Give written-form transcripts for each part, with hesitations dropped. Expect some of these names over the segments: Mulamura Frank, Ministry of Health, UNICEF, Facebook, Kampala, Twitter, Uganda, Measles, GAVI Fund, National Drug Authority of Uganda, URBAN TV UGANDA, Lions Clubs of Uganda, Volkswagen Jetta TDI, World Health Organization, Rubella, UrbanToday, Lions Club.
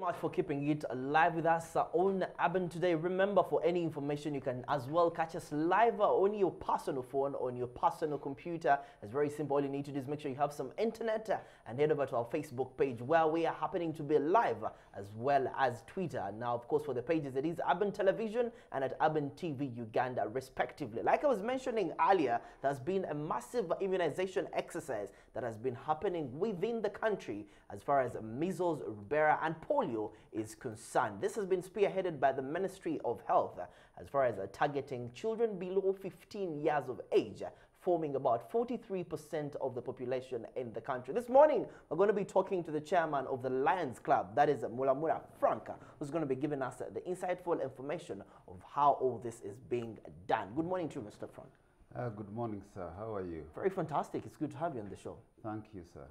much for keeping it live with us on Urban Today. Remember, for any information, you can as well catch us live on your personal phone, on your personal computer. It's very simple. All you need to do is make sure you have some internet and head over to our Facebook page, where we are happening to be live, as well as Twitter. Now, of course, for the pages, it is Urban Television and at Urban TV Uganda, respectively. Like I was mentioning earlier, there's been a massive immunization exercise that has been happening within the country as far as measles, rubella, and polio is concerned. This has been spearheaded by the Ministry of Health as far as targeting children below 15 years of age, forming about 43% of the population in the country. This morning, we're going to be talking to the chairman of the Lions Club, that is Mulamura Frank, who's going to be giving us the insightful information of how all this is being done. Good morning to you, Mr. Frank. Good morning, sir. How are you? Very fantastic. It's good to have you on the show. Thank you, sir.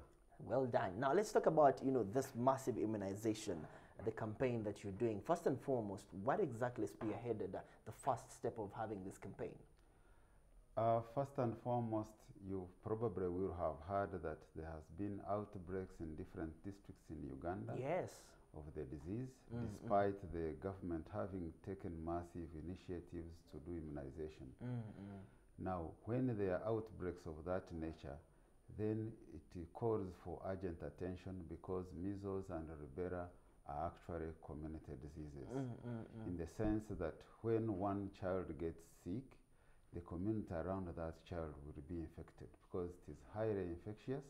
Well done. Now, let's talk about, this massive immunization, the campaign that you're doing. First and foremost, what exactly spearheaded the first step of having this campaign? First and foremost, you probably will have heard that there has been outbreaks in different districts in Uganda. Yes. Of the disease, despite the government having taken massive initiatives to do immunization. Now, when there are outbreaks of that nature, then it calls for urgent attention, because measles and rubella are actually community diseases, in the sense that when one child gets sick, the community around that child will be infected, because it is highly infectious,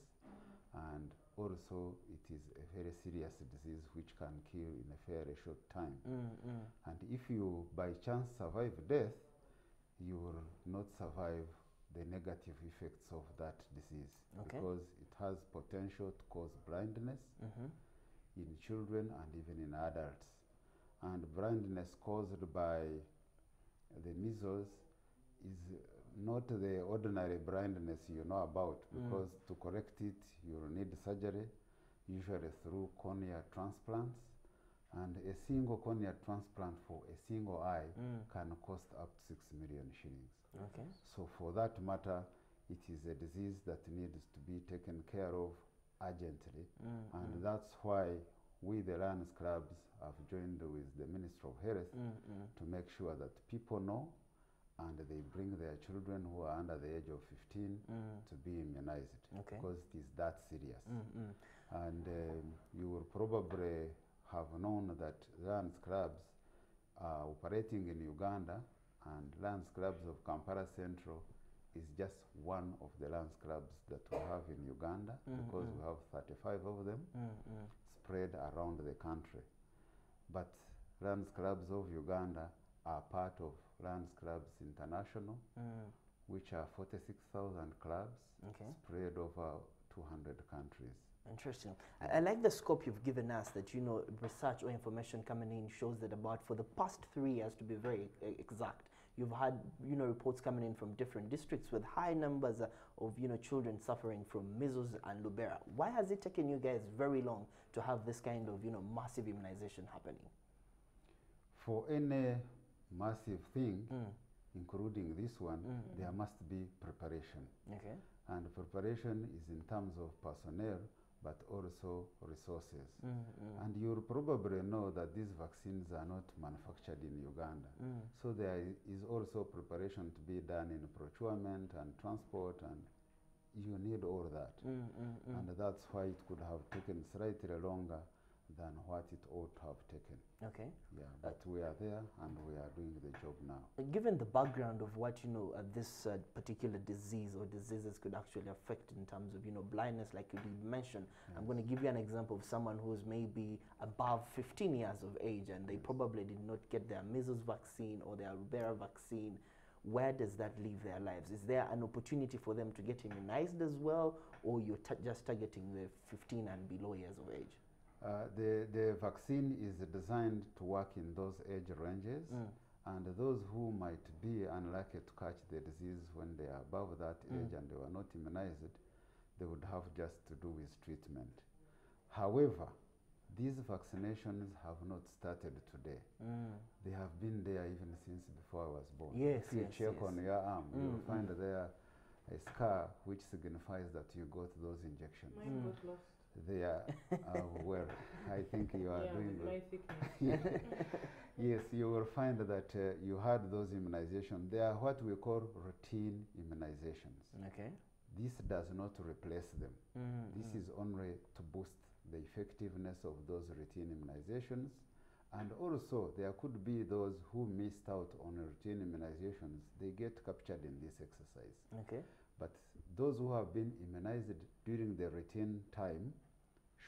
and also it is a very serious disease which can kill in a very short time. And if you by chance survive death, you will not survive the negative effects of that disease, because it has potential to cause blindness in children and even in adults. And blindness caused by the measles is not the ordinary blindness you know about, because to correct it, you'll need surgery, usually through cornea transplants. And a single cornea transplant for a single eye can cost up to 6 million shillings. So for that matter, it is a disease that needs to be taken care of urgently. And that's why we, the Lions Clubs, have joined with the Ministry of Health to make sure that people know and they bring their children who are under the age of 15 to be immunized, because it is that serious. And you will probably have known that Lions Clubs are operating in Uganda, and Lions Clubs of Kampala Central is just one of the Lions Clubs that we have in Uganda, because we have 35 of them spread around the country. But Lions Clubs of Uganda are part of Lions Clubs International, which are 46,000 clubs spread over 200 countries. Interesting. I like the scope you've given us, that, research or information coming in shows that about for the past 3 years, to be very exact, you've had, reports coming in from different districts with high numbers of, children suffering from measles and rubella. Why has it taken you guys very long to have this kind of, massive immunization happening? For any massive thing, including this one, there must be preparation. And preparation is in terms of personnel, but also resources. And you'll probably know that these vaccines are not manufactured in Uganda. So there is also preparation to be done in procurement and transport, and you need all that. And that's why it could have taken slightly longer than what it ought to have taken. But we are there, and we are doing the job now. Given the background of what this particular disease or diseases could actually affect in terms of blindness, like you did mention, I'm going to give you an example of someone who's maybe above 15 years of age, and they probably did not get their measles vaccine or their rubella vaccine. Where does that leave their lives? Is there an opportunity for them to get immunized as well, or you're just targeting the 15 and below years of age? The vaccine is designed to work in those age ranges, and those who might be unlucky to catch the disease when they are above that age and they were not immunized, they would have just to do with treatment. However, these vaccinations have not started today. They have been there even since before I was born. If you check on your arm, you'll find there a scar which signifies that you got those injections. Mine got lost. they are well. I think you are doing well. Yes, you will find that you had those immunizations. They are what we call routine immunizations. Okay. This does not replace them. This is only to boost the effectiveness of those routine immunizations. And also, there could be those who missed out on routine immunizations. They get captured in this exercise. Okay. But those who have been immunized during the routine time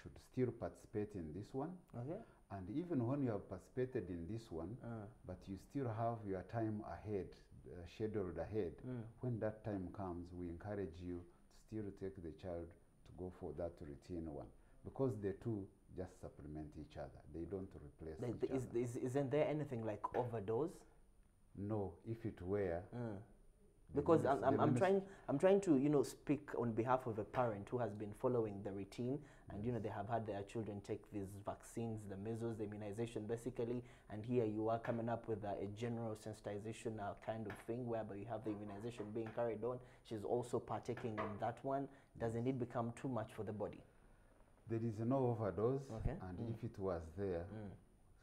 should still participate in this one. Okay. And even when you have participated in this one, but you still have your time ahead, scheduled ahead, when that time comes, we encourage you to still take the child to go for that routine one. Because the two just supplement each other. They don't replace each other. Isn't there anything like overdose? No, if it were. Because I'm trying to, you know, speak on behalf of a parent who has been following the routine, and you know, they have had their children take these vaccines, the measles, the immunization, basically, and here you are coming up with a general sensitization kind of thing, whereby you have the immunization being carried on. She's also partaking in that one. Doesn't it become too much for the body? There is no overdose, and if it was there,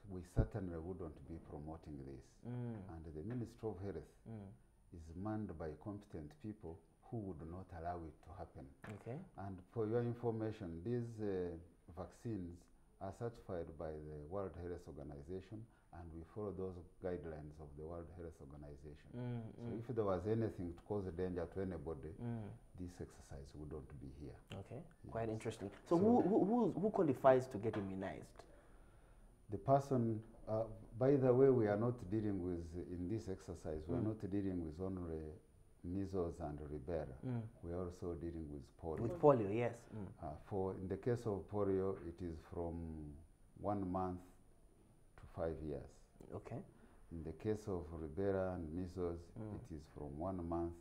we certainly wouldn't be promoting this. And the Ministry of Health is manned by competent people who would not allow it to happen. Okay. And for your information, these vaccines are certified by the World Health Organization, and we follow those guidelines of the World Health Organization. So if there was anything to cause danger to anybody, this exercise wouldn't be here. Okay, yes. Quite interesting. So, who qualifies to get immunized? The person, by the way, we are not dealing with, in this exercise, we are not dealing with only measles and rubella. We are also dealing with polio. With polio, yes. For in the case of polio, it is from 1 month to 5 years. Okay. In the case of rubella and measles, it is from 1 month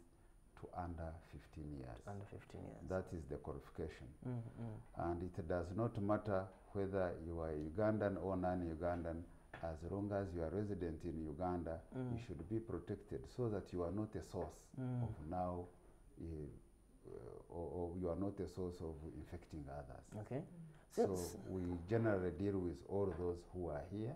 to under 15 years. Under 15 years. That is the qualification. And it does not matter whether you are Ugandan or non-Ugandan, as long as you are resident in Uganda, you should be protected so that you are not a source of now, or you are not a source of infecting others. Okay. So we generally deal with all those who are here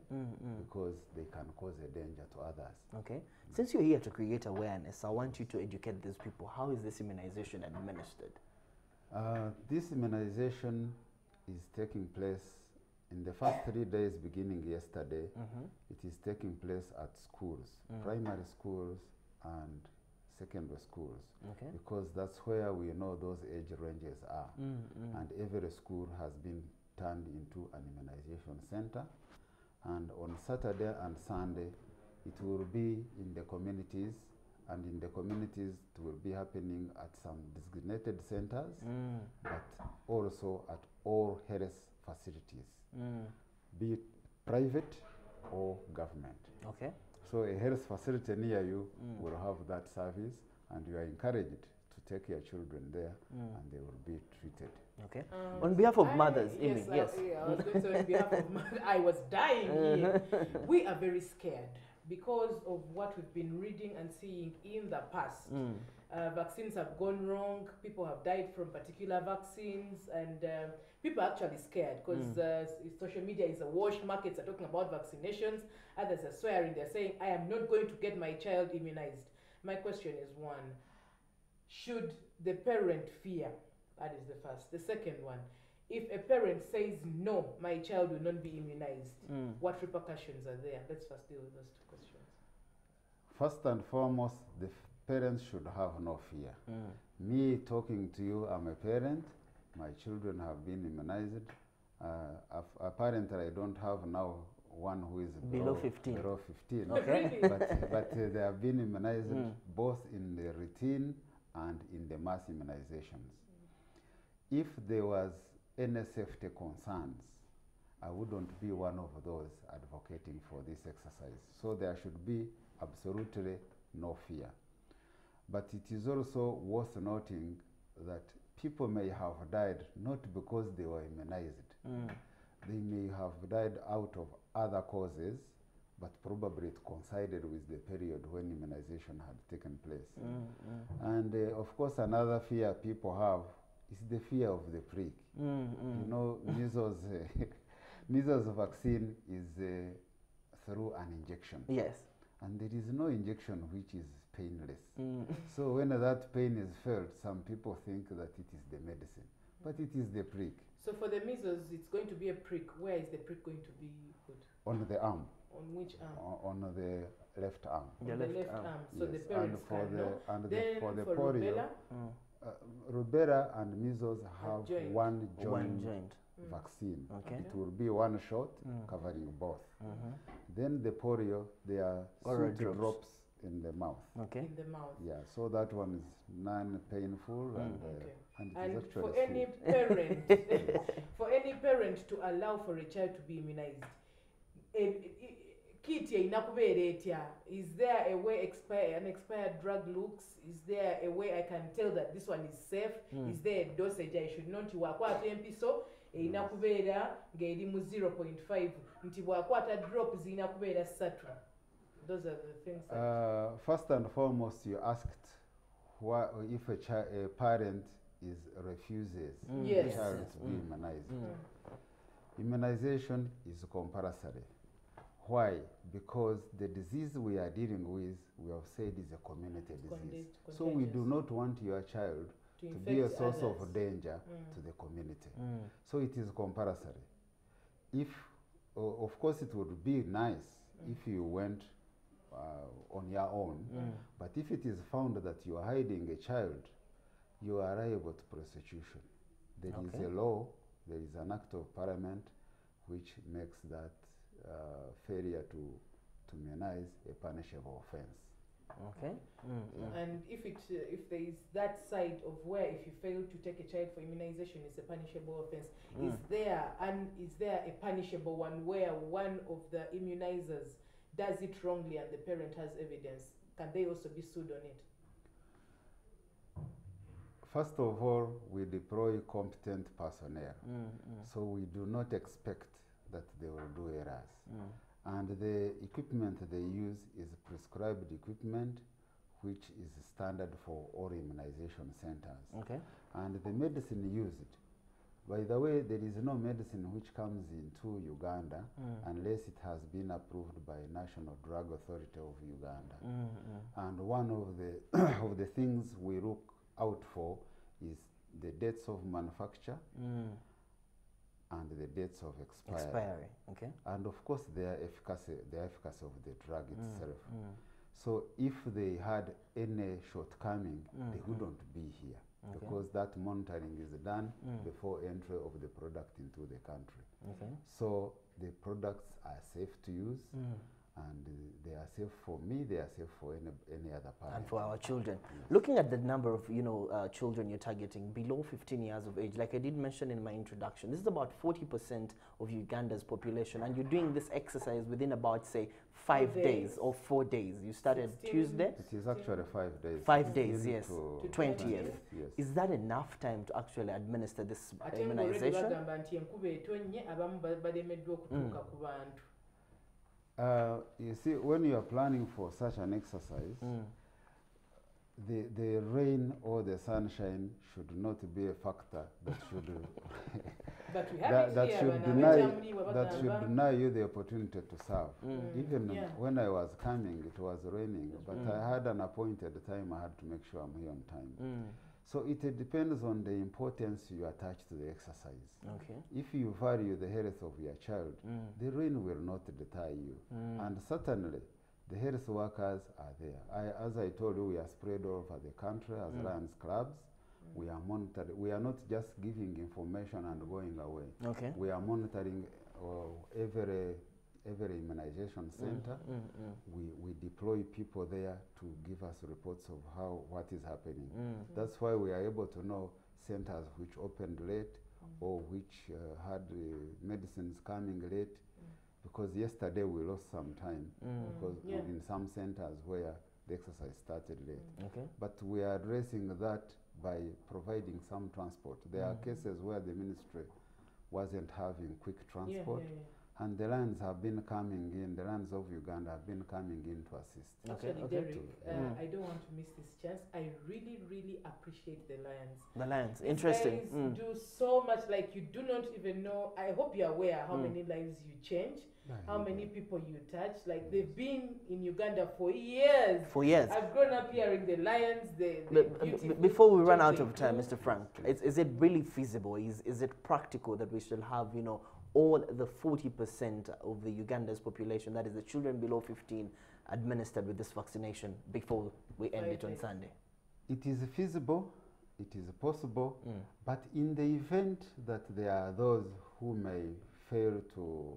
because they can cause a danger to others. Okay. Since you're here to create awareness, I want you to educate these people. How is this immunization administered? This immunization is taking place in the first 3 days beginning yesterday. It is taking place at schools, primary schools and secondary schools, because that's where we know those age ranges are. And every school has been turned into an immunization center. And on Saturday and Sunday, it will be in the communities, and in the communities it will be happening at some designated centers, but also at all health facilities, be it private or government. Okay. So a health facility near you will have that service, and you are encouraged to take your children there, and they will be treated. Okay. On behalf of mothers, Amy, yes. I was going to say on behalf of mothers, I was dying here. We are very scared because of what we've been reading and seeing in the past. Vaccines have gone wrong, people have died from particular vaccines, and people are actually scared because social media is awash. Markets are talking about vaccinations, others are swearing, they're saying, I am not going to get my child immunized. My question is one, should the parent fear? That is the first. The second one, if a parent says, no, my child will not be immunized, what repercussions are there? Let's first deal with those two questions. First and foremost, the parents should have no fear. Me talking to you, I'm a parent. My children have been immunized. Apparently, I don't have now one who is below 15. Below 15. Okay. but they have been immunized both in the routine and in the mass immunizations. If there was any safety concerns, I wouldn't be one of those advocating for this exercise. So there should be absolutely no fear. But it is also worth noting that people may have died not because they were immunized. They may have died out of other causes, but probably it coincided with the period when immunization had taken place. And of course, another fear people have It's the fear of the prick. You know, measles, measles vaccine is through an injection. Yes. And there is no injection which is painless. So when that pain is felt, some people think that it is the medicine, but it is the prick. So for the measles, it's going to be a prick. Where is the prick going to be put? On the arm. On which arm? On the left arm. The left arm. So yes. The parents can know. And then for rubella? Rubella and measles have one joint vaccine. Okay. It will be one shot covering both. Then the polio, there are drops in the mouth. Okay. In the mouth. Yeah. So that one is non-painful and for any parent, for any parent to allow for a child to be immunized, is there a way an expired drug looks? Is there a way I can tell that this one is safe? Is there a dosage I should not work with? So, inakubera ngelimu 0.5. Ntiwakwata drops inakubera satra. Those are the things that first and foremost, you asked what if a parent refuses the child to be immunized. Immunization is compulsory. Why? Because the disease we are dealing with, we have said, is a community disease. So we do not want your child to be a source of danger to the community. So it is compulsory. If, of course, it would be nice if you went on your own, but if it is found that you are hiding a child, you are liable to prosecution. There is a law, there is an act of parliament which makes that failure to immunize a punishable offense. Okay. And if there is that side of where if you fail to take a child for immunization, it's a punishable offense. Is there a punishable one where one of the immunizers does it wrongly and the parent has evidence? Can they also be sued on it? First of all, we deploy competent personnel, so we do not expect that they will do errors. And the equipment they use is prescribed equipment, which is standard for all immunization centers. And the medicine used, by the way, there is no medicine which comes into Uganda unless it has been approved by National Drug Authority of Uganda. And one of the of the things we look out for is the dates of manufacture and the dates of expiry. And of course the efficacy of the drug itself. So if they had any shortcoming, they wouldn't be here, because that monitoring is done before entry of the product into the country. So the products are safe to use, and they are safe for me, they are safe for any other parent. And for our children. Looking at the number of children you're targeting below 15 years of age, like I did mention in my introduction, this is about 40% of Uganda's population, and you're doing this exercise within about, say, 5 days or 4 days. You started 16, Tuesday? It is actually 5 days. 5 days, yes, to 20th. Yes. Is that enough time to actually administer this immunization? You see, when you are planning for such an exercise, the rain or the sunshine should not be a factor that should deny you the opportunity to serve. Even when I was coming, it was raining, but I had an appointed time. I had to make sure I'm here on time. So it depends on the importance you attach to the exercise. If you value the health of your child, the rain will not deter you. And certainly, the health workers are there. As I told you, we are spread all over the country as Lions clubs. We are monitoring. We are not just giving information and going away. We are monitoring every immunization center. We deploy people there to give us reports of what is happening. That's why we are able to know centers which opened late or which had medicines coming late, because yesterday we lost some time because in some centers where the exercise started late. But we are addressing that by providing some transport. There are cases where the ministry wasn't having quick transport. And the Lions have been coming in, the Lions of Uganda have been coming in to assist. Okay, actually, okay. Derek, I don't want to miss this chance. I really, really appreciate the Lions. The Lions, interesting. Lions do so much, like you do not even know. I hope you're aware how many lives you change, how many people you touch. Like they've been in Uganda for years. For years. I've grown up hearing the Lions. Before we run out of time, Mr. Frank, is it really feasible? Is it practical that we should have, you know, all the 40% of the Uganda's population, that is the children below 15, administered with this vaccination before we end it on Sunday? It is feasible, it is possible, but in the event that there are those who may fail to,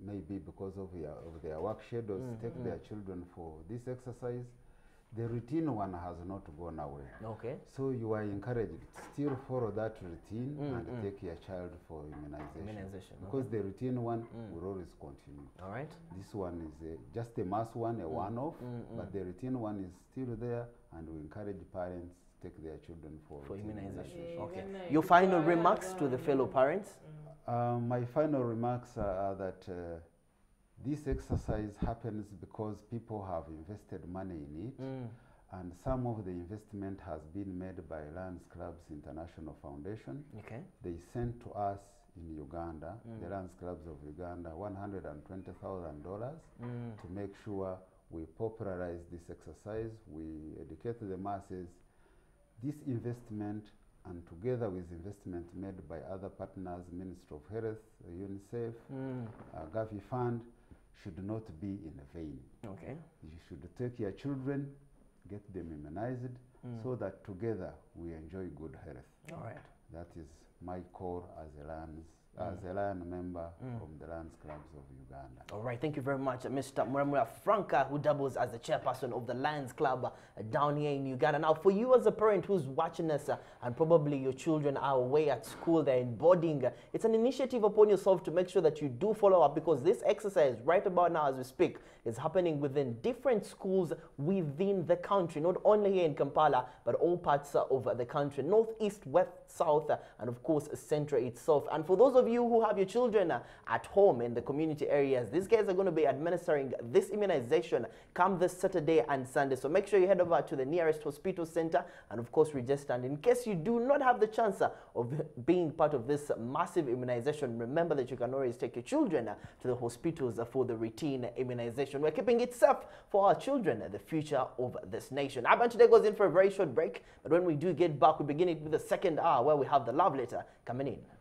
maybe because of their work schedules, take their children for this exercise, the routine one has not gone away. Okay. So you are encouraged to still follow that routine and take your child for immunization. Because the routine one will always continue. All right. This one is just a mass one, a one-off, but the routine one is still there, and we encourage parents to take their children for immunization. Okay. Your final remarks to the fellow parents? My final remarks are that this exercise happens because people have invested money in it, and some of the investment has been made by Lions Clubs International Foundation. Okay. They sent to us in Uganda, the Lions Clubs of Uganda, $120,000 to make sure we popularize this exercise, we educate the masses. This investment, and together with investment made by other partners, Ministry of Health, UNICEF, GAVI Fund, should not be in vain. Okay. You should take your children, get them immunized, so that together we enjoy good health. All right. That is my call as a Lions, as a Lion member from the Lions Clubs of Uganda. All right, thank you very much, Mr. Mulamura Frank, who doubles as the chairperson of the Lions Club down here in Uganda. Now, for you as a parent who's watching us, and probably your children are away at school, they're in boarding, it's an initiative upon yourself to make sure that you do follow up, because this exercise right about now as we speak is happening within different schools within the country, not only here in Kampala, but all parts of the country, north, east, west, south, and of course, Central itself. And for those of you who have your children at home in the community areas, these guys are going to be administering this immunization come this Saturday and Sunday. So make sure you head over to the nearest hospital center and of course register. And in case you do not have the chance of being part of this massive immunization, remember that you can always take your children to the hospitals for the routine immunization. We're keeping it safe for our children, the future of this nation. Urban Today goes in for a very short break, but when we do get back, we begin it with the second hour where we have the love letter coming in.